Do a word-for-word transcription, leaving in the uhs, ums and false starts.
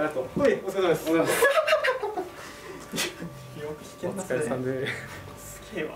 ありがとう。はい、お疲れ様です。お疲れ様です。よく弾けますね。お疲れさんで。すげえわ。